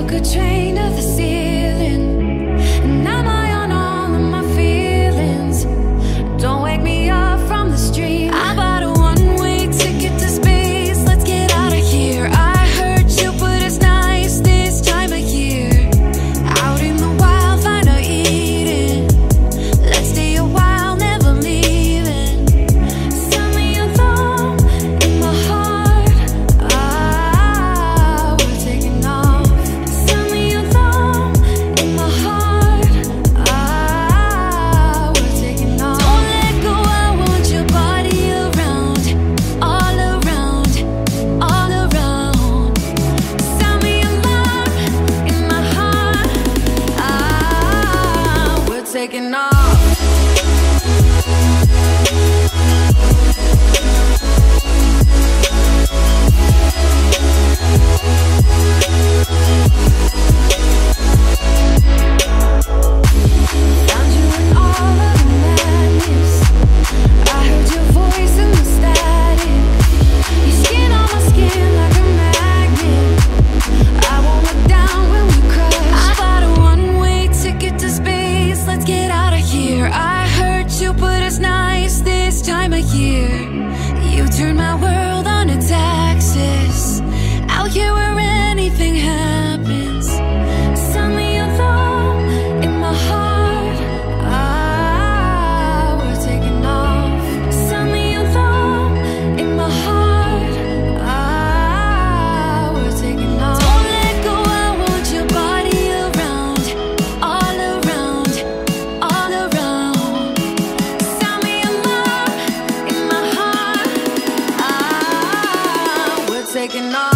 took a train to the ceiling, and now I'm high on all of my feelings. Don't wake me up from this dream. I bought a one-way ticket to space. Let's get out of here. I hurt you, but it's nice this time of year. Out in the wild, find a Eden. Let's stay a while, never leaving. Send me alone in my heart. Ah, we're taking off. Send me alone in my heart. Ah, we're taking off. Don't let go, I want your body around, all around, all around. Send me alone in my heart. Ah, we're taking off. Turn my world on its axis. Out here where anything happens. Send me alone in my heart. Ah, we're taking off. Send me alone in my heart. Ah, we're taking off. Don't let go, I want your body around, all around, all around. Send me alone in my heart. We're taking off.